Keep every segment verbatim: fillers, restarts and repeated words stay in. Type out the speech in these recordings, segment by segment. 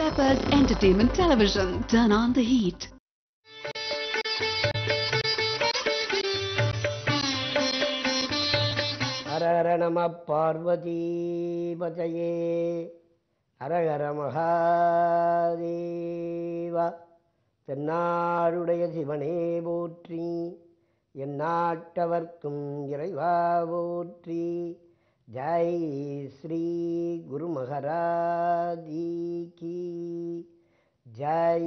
Peppers Entertainment Television. Turn on the heat. ஹரஹர நம பார்வதி பதயே ஹரஹர மகாதேவா. தென்னாடுடைய சிவனே போற்றி, எந்நாட்டவர்க்கும் இறைவா போற்றி. ஜெய் ஸ்ரீ குரு மகாராஜி கி ஜெய்.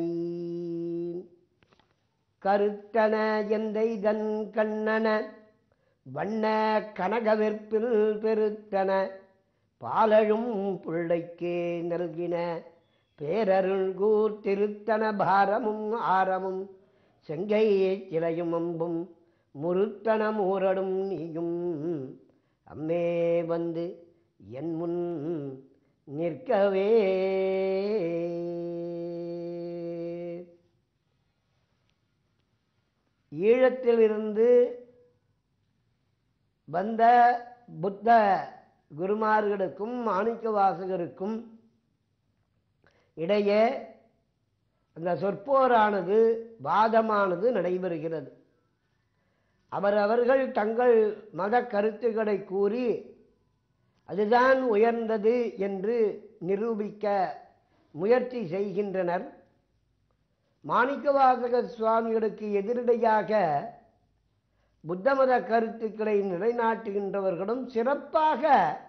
கருத்தன எந்தை தன் கண்ணன, வண்ண கனகவிற்பில் பெருத்தன. பாலழும் பிள்ளைக்கே நல்கின பேரருள் கூர் திருத்தன. பாரமும் ஆரமும் செங்கையே சிலையும் அம்பும் முருத்தன. ஊரடும் நீயும் அம்மே வந்து என் முன் நிற்கவே. ஈழத்திலிருந்து வந்த புத்த குருமார்களுக்கும் மாணிக்கவாசகருக்கும் இடையே அந்த சொற்போரானது, வாதமானது நடைபெறுகிறது. அவரவர்கள் தங்கள் மத கருத்துக்களை கூறி அதுதான் உயர்ந்தது என்று நிரூபிக்க முயற்சி செய்கின்றனர். மாணிக்கவாசகர் சுவாமிகளுக்கு எதிரடையாக புத்த மத கருத்துக்களை நிலைநாட்டுகின்றவர்களும் சிறப்பாக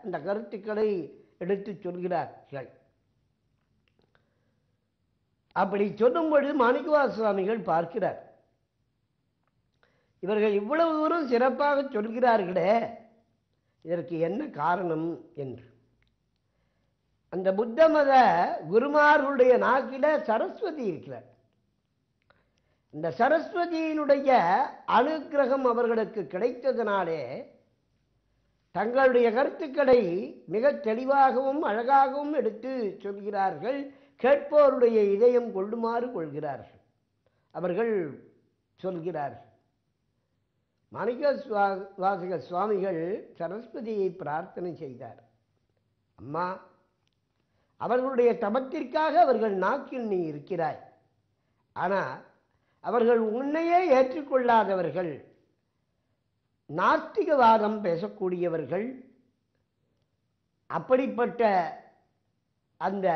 அந்த கருத்துக்களை எடுத்துச் சொல்கிறார்கள். அப்படி சொல்லும் பொழுது மாணிக்கவாசகர் சுவாமிகள் பார்க்கிறார், இவர்கள் இவ்வளவு தூரம் சிறப்பாக சொல்கிறார்களே, இதற்கு என்ன காரணம் என்று. அந்த புத்த மத குருமார்களுடைய நாக்கில சரஸ்வதி இருக்கிறார். இந்த சரஸ்வதியினுடைய அனுக்கிரகம் அவர்களுக்கு கிடைத்ததினாலே தங்களுடைய கருத்துக்களை மிக தெளிவாகவும் அழகாகவும் எடுத்து சொல்கிறார்கள். கேட்போருடைய இதயம் கொள்ளுமாறு கொள்கிறார்கள், அவர்கள் சொல்கிறார்கள். மாணிக்கவாசக சுவாமிகள் சரஸ்வதியை பிரார்த்தனை செய்தார். அம்மா, அவர்களுடைய தபத்திற்காக அவர்கள் நாக்கில் நீ இருக்கிறாய். ஆனால் அவர்கள் உன்னையே ஏற்றுக்கொள்ளாதவர்கள், நாஸ்திகவாதம் பேசக்கூடியவர்கள். அப்படிப்பட்ட அந்த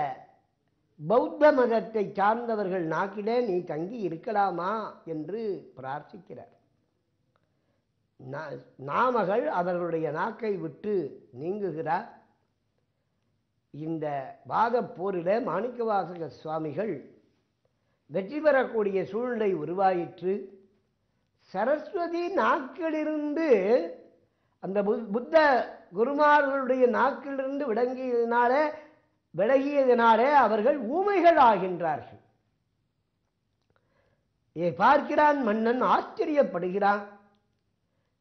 பௌத்த மதத்தை சார்ந்தவர்கள் நாக்கிலே நீ தங்கி இருக்கலாமா என்று பிரார்த்திக்கிறார். நாமகள் அவர்களுடைய நாக்கை விட்டு நீங்குகிறார். இந்த வாத போரிலே மாணிக்கவாசக சுவாமிகள் வெற்றி பெறக்கூடிய சூழ்நிலை உருவாயிற்று. சரஸ்வதி நாக்கிலிருந்து, அந்த புத்த குருமார்களுடைய நாக்கிலிருந்து விளங்கியதினாலே விலகியதினாலே அவர்கள் ஊமைகள் ஆகின்றார்கள். இதை பார்க்கிறான் மன்னன், ஆச்சரியப்படுகிறான்.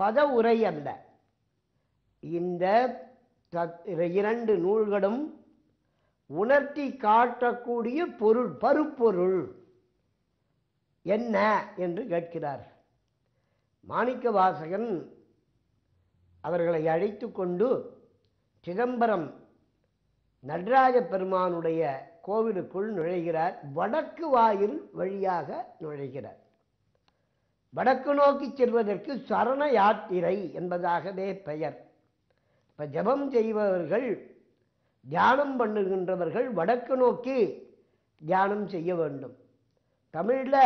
பத உரை அல்ல. இந்த இரண்டு நூல்களும் உணர்த்தி காட்டக்கூடிய பொருள், பருப்பொருள் என்ன என்று கேட்கிறார். மாணிக்கவாசகன் அவர்களை அழைத்து கொண்டு சிதம்பரம் நடராஜ பெருமானுடைய கோவிலுக்குள் நுழைகிறார். வடக்கு வாயில் வழியாக நுழைகிறார். வடக்கு நோக்கி செல்வதற்கு சரண யாத்திரை என்பதாகவே பெயர். இப்போ ஜபம் செய்பவர்கள், தியானம் பண்ணுகின்றவர்கள் வடக்கு நோக்கி தியானம் செய்ய வேண்டும். தமிழில்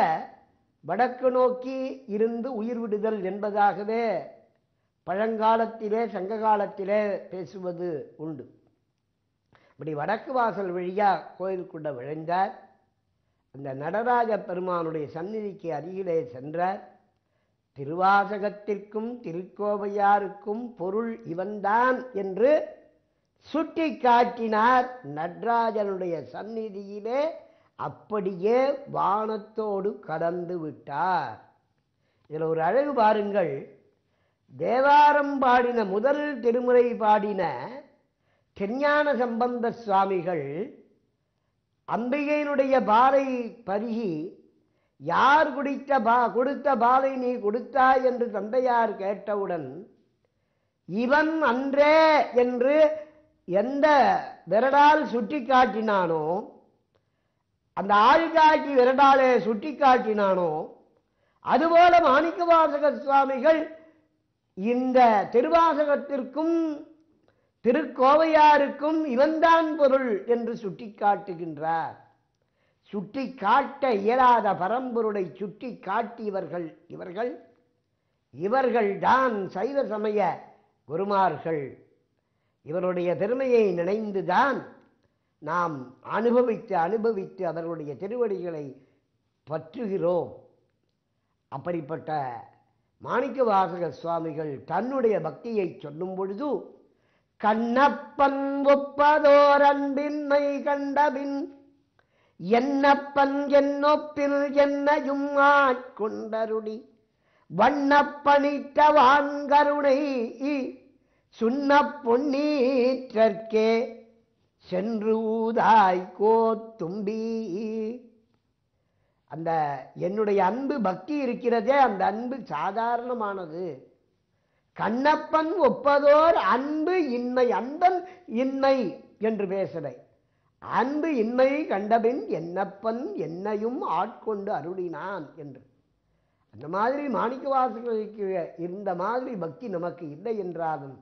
வடக்கு நோக்கி இருந்து உயிர் விடுதல் என்பதாகவே பழங்காலத்திலே சங்க காலத்திலே பேசுவது உண்டு. இப்படி வடக்கு வாசல் வழியாக கோயிலுக்குள்ள விளைந்தார். அந்த நடராஜ பெருமானுடைய சந்நிதிக்கு அருகிலே சென்றார். திருவாசகத்திற்கும் திருக்கோவையாருக்கும் பொருள் இவன்தான் என்று சுட்டி காட்டினார். நடராஜனுடைய சந்நிதியிலே அப்படியே வானத்தோடு கடந்து விட்டார். இதில் ஒரு அழகு பாருங்கள். தேவாரம் பாடின முதல் திருமுறை பாடின தெஞ்ஞான சம்பந்த சுவாமிகள் அம்பிகையினுடைய பாலை பருகி யார் குடித்த பா கொடுத்த பாலை நீ கொடுத்தாய் என்று தந்தையார் கேட்டவுடன் இவன் அன்றே என்று எந்த விரடால் சுட்டி காட்டினானோ அந்த ஆழ்காட்டி விரடாலே சுட்டி காட்டினானோ அதுபோல மாணிக்கவாசக சுவாமிகள் இந்த திருவாசகத்திற்கும் திருக்கோவையாருக்கும் இவன்தான் பொருள் என்று சுட்டி காட்டுகின்றார். சுட்டி காட்ட இயலாத பரம்பொருளை சுட்டி காட்டியவர்கள் இவர்கள் இவர்கள்தான் சைவ சமய குருமார்கள். இவருடைய பெருமையை நினைந்துதான் நாம் அனுபவித்து அனுபவித்து அவர்களுடைய திருவடிகளை பற்றுகிறோம். அப்படிப்பட்ட மாணிக்கவாசக சுவாமிகள் தன்னுடைய பக்தியை சொல்லும் பொழுது கண்ணப்பன் ஒப்பதோர் அன்பின்மை கண்டபின் என்னப்பன் என்னொப்பில் என்னையும் ஆட்கொண்டருடி வண்ணப்பனிட்ட வான்கருணை சுண்ண பொன்னீற்றற்கே சென்று ஊதாய் கோத்தும்பி. அந்த என்னுடைய அன்பு பக்தி இருக்கிறதே, அந்த அன்பு சாதாரணமானது. கண்ணப்பன் ஒப்பதோர் அன்பு இன்மை, அன்பன் இன்மை என்று பேசுகிறேன். அன்பு இன்மை கண்டபின் என்னப்பன் என்னையும் ஆட்கொண்டு அருளினான் என்று. அந்த மாதிரி மாணிக்கவாசகருக்கு இருந்த மாதிரி பக்தி நமக்கு இல்லை என்றாலும்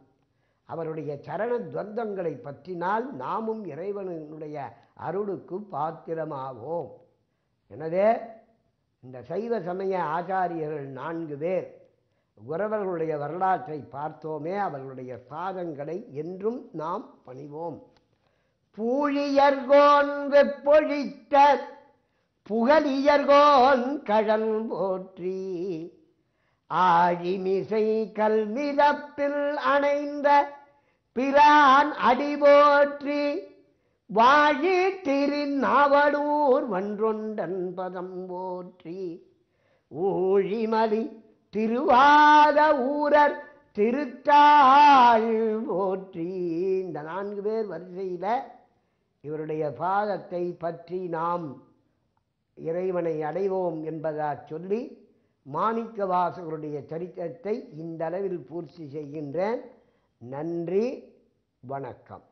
அவருடைய சரண துவந்தங்களை பற்றினால் நாமும் இறைவனுடைய அருளுக்கு பாத்திரமாவோம். எனவே இந்த சைவ சமய ஆச்சாரியர்கள் நான்கு பேர் குரவர்களுடைய வரலாற்றை பார்த்தோமே, அவர்களுடைய பாதங்களை என்றும் நாம் பணிவோம். பூழியர்கோன் வெப்பொழித்த புகழியர்கோன் கழல் போற்றி ஆழிமிசை கல்மிதப்பில் அணைந்த பிரான் அடிபோற்றி வாழி திருநாவலூர் ஒன்றொண்டன் பதம் போற்றி ஊழிமலி திருவாத ஊரர் திருத்தாள் போற்றி. இந்த நான்கு பேர் வரிசையில் இவருடைய பாதத்தை பற்றி நாம் இறைவனை அடைவோம் என்பதா சொல்லி மாணிக்கவாசகருடைய சரித்திரத்தை இந்த அளவில் பூர்த்தி செய்கின்றேன். நன்றி, வணக்கம்.